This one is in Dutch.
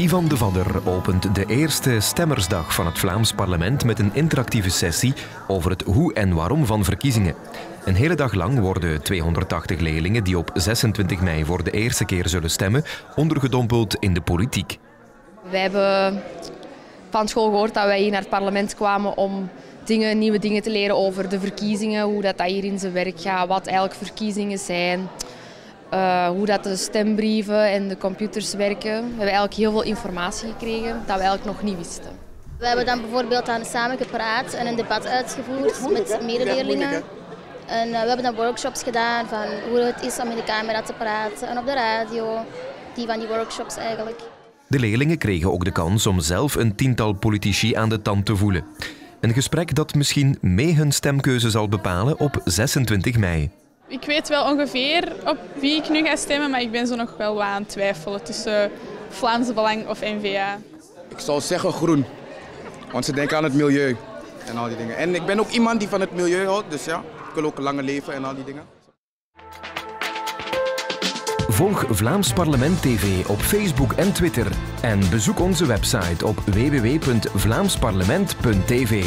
Ivan de Vadder opent de eerste stemmersdag van het Vlaams Parlement met een interactieve sessie over het hoe en waarom van verkiezingen. Een hele dag lang worden 280 leerlingen die op 26 mei voor de eerste keer zullen stemmen, ondergedompeld in de politiek. Wij hebben van school gehoord dat wij hier naar het parlement kwamen om nieuwe dingen te leren over de verkiezingen, hoe dat hier in zijn werk gaat, wat eigenlijk verkiezingen zijn. Hoe dat de stembrieven en de computers werken. We hebben eigenlijk heel veel informatie gekregen dat we eigenlijk nog niet wisten. We hebben dan bijvoorbeeld samen gepraat en een debat uitgevoerd met medeleerlingen. En we hebben dan workshops gedaan van hoe het is om in de camera te praten en op de radio. Die workshops eigenlijk. De leerlingen kregen ook de kans om zelf een tiental politici aan de tand te voelen. Een gesprek dat misschien mee hun stemkeuze zal bepalen op 26 mei. Ik weet wel ongeveer op wie ik nu ga stemmen, maar ik ben zo nog wel wat aan het twijfelen tussen Vlaams Belang of N-VA. Ik zou zeggen groen, want ze denken aan het milieu en al die dingen. En ik ben ook iemand die van het milieu houdt, dus ja, ik wil ook langer leven en al die dingen. Volg Vlaams Parlement TV op Facebook en Twitter en bezoek onze website op www.vlaamsparlement.tv.